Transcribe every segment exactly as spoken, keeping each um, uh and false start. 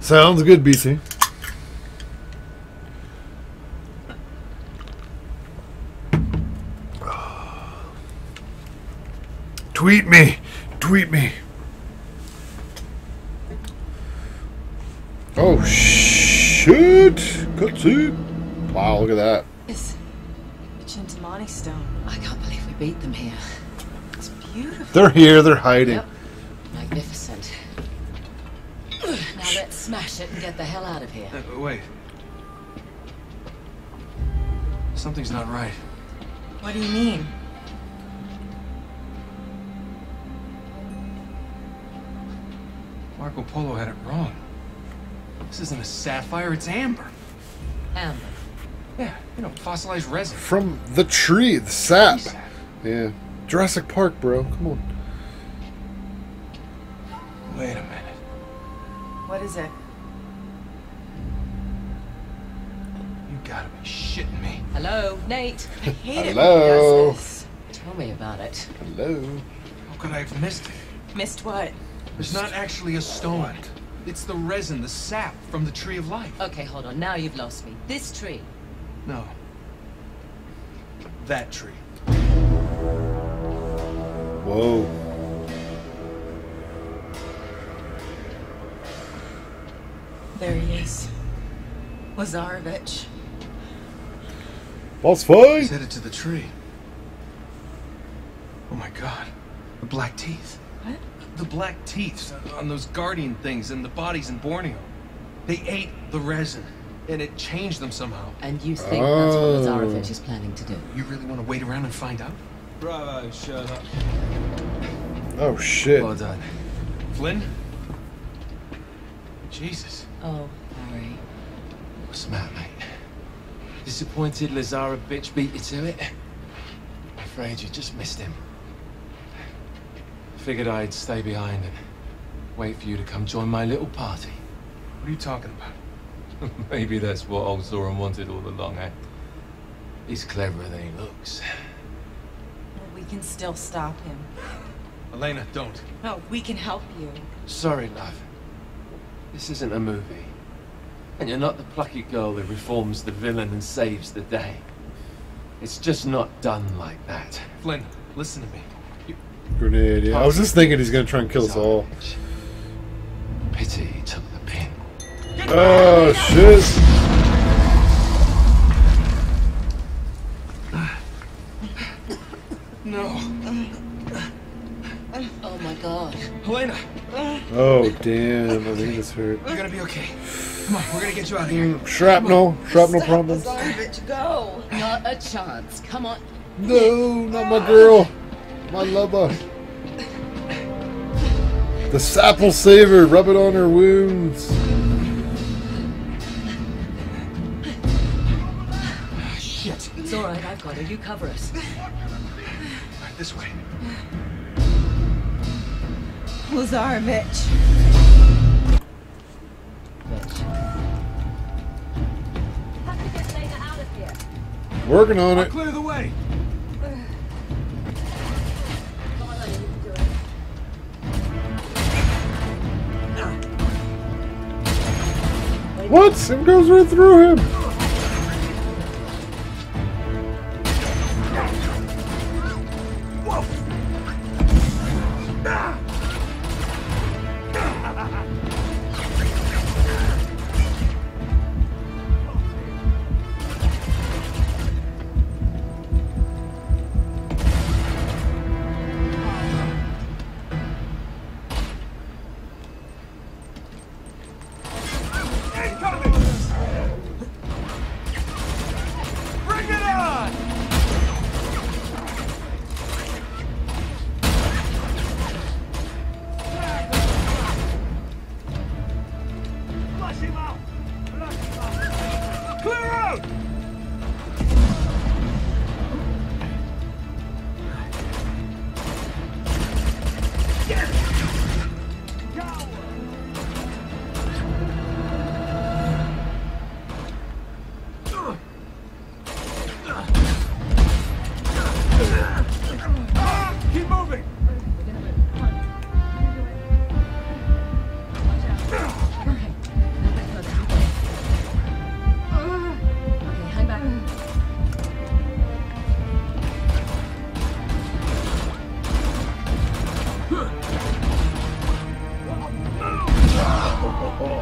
Sounds good, B C. Tweet me. Tweet me. Oh, shit. Cutscene. Wow, look at that. It's the Chintamani stone. I can't believe we beat them here. It's beautiful. They're here. They're hiding. Yep. Magnificent. Now let's smash it and get the hell out of here. Uh, wait. Something's not right. What do you mean? Marco Polo had it wrong. This isn't a sapphire, it's amber. Amber? Yeah, you know, fossilized resin. From the tree, the sap. Tree sap. Yeah. Jurassic Park, bro. Come on. Wait a minute. What is it? You gotta be shitting me. Hello, Nate. I hate it. Hello. Tell me about it. Hello. How could I have missed it? Missed what? It's not actually a stone. It's the resin, the sap from the Tree of Life. Okay, hold on. Now you've lost me. This tree. No. That tree. Whoa. There he is. Lazarević. Boss fight. He's headed to the tree. Oh my god. The black teeth. What? The black teeth on those guardian things and the bodies in Borneo. They ate the resin, and it changed them somehow. And you think oh. that's what Lazarević is planning to do? You really want to wait around and find out? Bravo, shut up. Oh, shit. Well done. Flynn? Jesus. Oh, Harry. What's the matter, mate? Disappointed Lazarević beat you to it? I'm afraid you just missed him. Figured I'd stay behind and wait for you to come join my little party. What are you talking about? Maybe that's what old Zoran wanted all along, eh? He's cleverer than he looks. Well, we can still stop him. Elena, don't. No, we can help you. Sorry, love. This isn't a movie. And you're not the plucky girl who reforms the villain and saves the day. It's just not done like that. Flynn, listen to me. Grenade, yeah. I was just thinking he's gonna try and kill us all. Pity he took the pin. Oh shit! No. Oh my god. Elena! Oh damn, I think this hurt. You're gonna be okay. Come on, we're gonna get you out of here. Mm, shrapnel, shrapnel problems. Go. Not a chance. Come on. No, not my girl. My lover. The sap will save her. Rub it on her wounds. Oh, shit. It's all right. I've got her. You cover us. Right, this way. Lazarević. Have to get Elena out of here. Working on it. I'll clear the way. What? It goes right through him.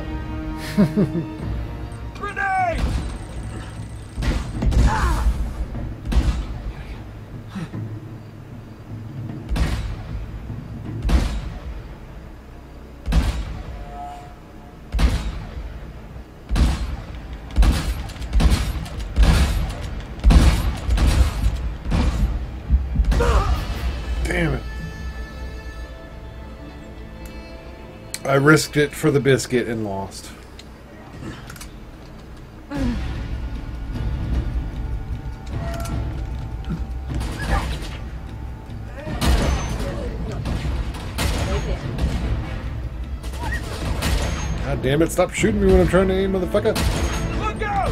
all. Grenade! Ah! I risked it for the biscuit and lost. God damn it, stop shooting me when I'm trying to aim, motherfucker. Look out!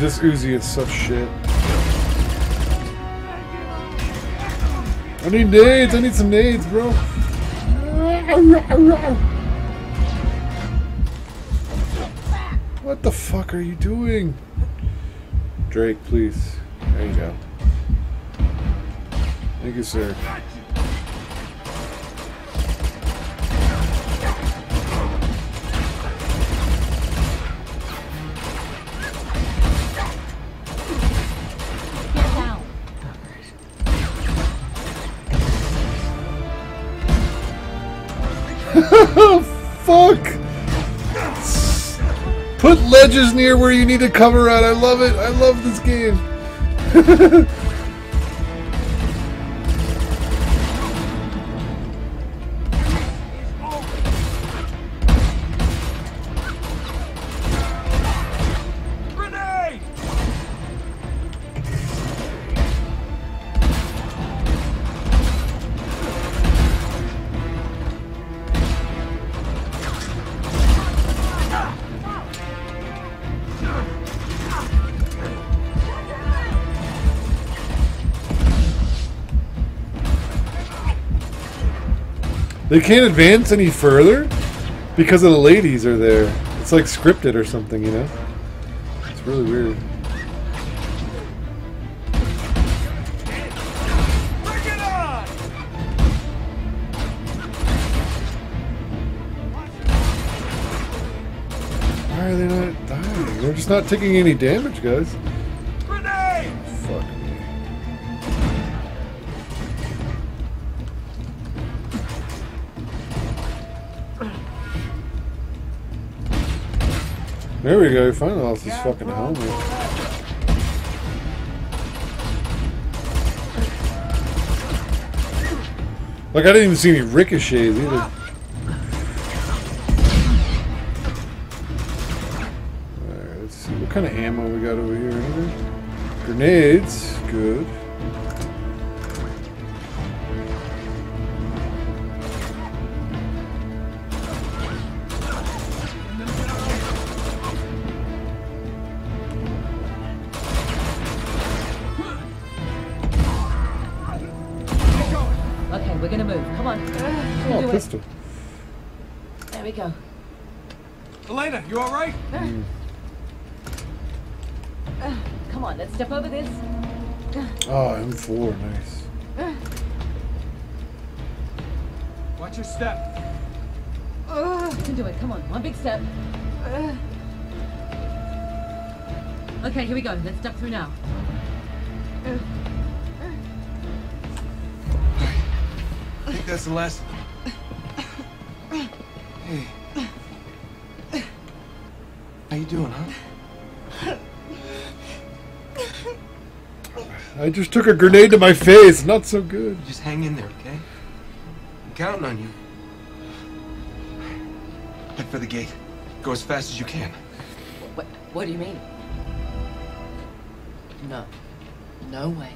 This Uzi is such shit. I need nades. I need some nades, bro. What the fuck are you doing? Drake, please. There you go. Thank you, sir. Fuck! Put ledges near where you need to cover at. I love it. I love this game. Grenade! They can't advance any further because of the ladies are there. It's like scripted or something, you know? It's really weird. Why are they not dying? They're just not taking any damage, guys. There we go, finally lost his fucking helmet. Like, I didn't even see any ricochets either. Alright, let's see. What kind of ammo we got over here? Either? Grenades. Good. Elena, you alright? Mm. Uh, come on, let's step over this. Oh, M four, nice. Uh, Watch your step. Uh, you can do it. Come on, one big step. Uh, okay, here we go. Let's step through now. Uh, I think that's the last. Hey. How you doing, huh? I just took a grenade to my face. Not so good. Just hang in there, okay? I'm counting on you. Head for the gate. Go as fast as you can. What? What do you mean? No. No way.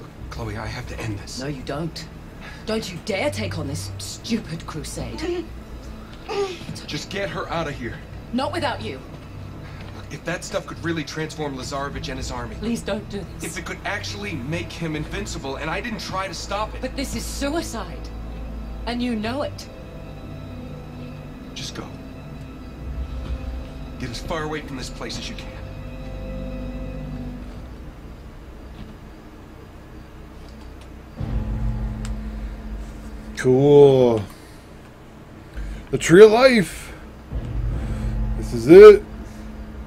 Look, Chloe, I have to end this. No, you don't. Don't you dare take on this stupid crusade. Just get her out of here. Not without you. If that stuff could really transform Lazarević and his army... Please don't do this. If it could actually make him invincible, and I didn't try to stop it. But this is suicide. And you know it. Just go. Get as far away from this place as you can. Cool. The Tree of Life. This is it.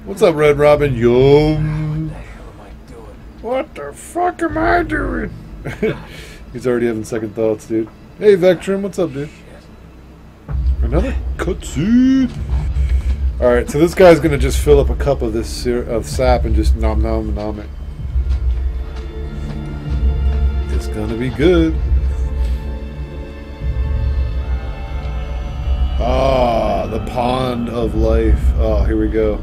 What's up, Red Robin? Yo. What the hell am I doing? What the fuck am I doing? He's already having second thoughts, dude. Hey, Vectrim. What's up, dude? Another cutscene. All right, so this guy's gonna just fill up a cup of this of sap and just nom nom nom it. It's gonna be good. Ah, the pond of life. Oh, here we go.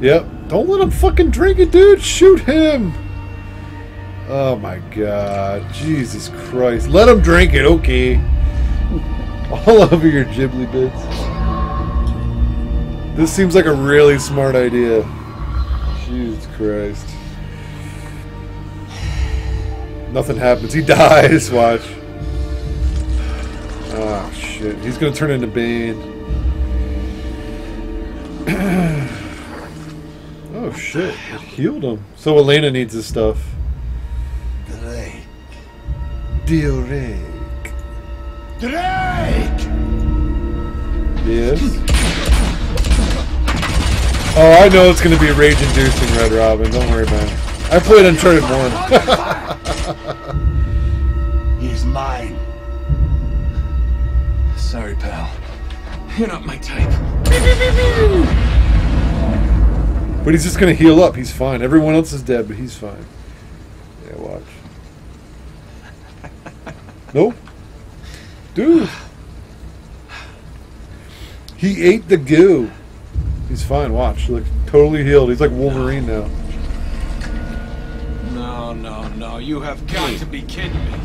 Yep. Don't let him fucking drink it, dude. Shoot him. Oh, my God. Jesus Christ. Let him drink it. Okay. All over your Ghibli bits. This seems like a really smart idea. Jesus Christ. Nothing happens. He dies. Watch. Ah, shit. He's gonna turn into Bane. Oh, shit. It healed him. So Elena needs his stuff. Drake. Drake. Drake! Yes? Oh, I know it's gonna be rage-inducing, Red Robin. Don't worry about it. I played Uncharted one. He's mine. Sorry, pal. You're not my type. But he's just gonna heal up. He's fine. Everyone else is dead, but he's fine. Yeah, watch. Nope. Dude. He ate the goo. He's fine. Watch. Look, totally healed. He's like Wolverine now. No, no, no. You have got to be kidding me.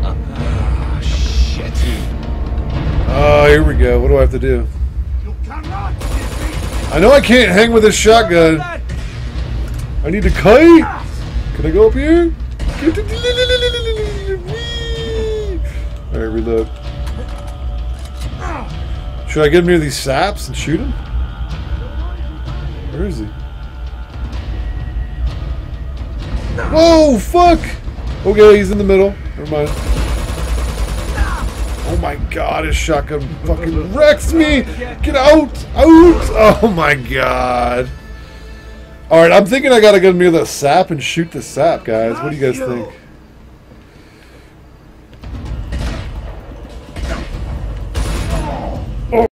Oh, shit. Oh, here we go. What do I have to do? You cannot get me. I know I can't hang with this shotgun. I need a kite. Can I go up here? Alright, reload. Should I get him near these saps and shoot him? Where is he? Whoa, fuck! Okay, he's in the middle. Never mind. Oh my god, his shotgun fucking wrecks me! Get out! Out! Oh my god. Alright, I'm thinking I gotta go near the sap and shoot the sap, guys. What do you guys think?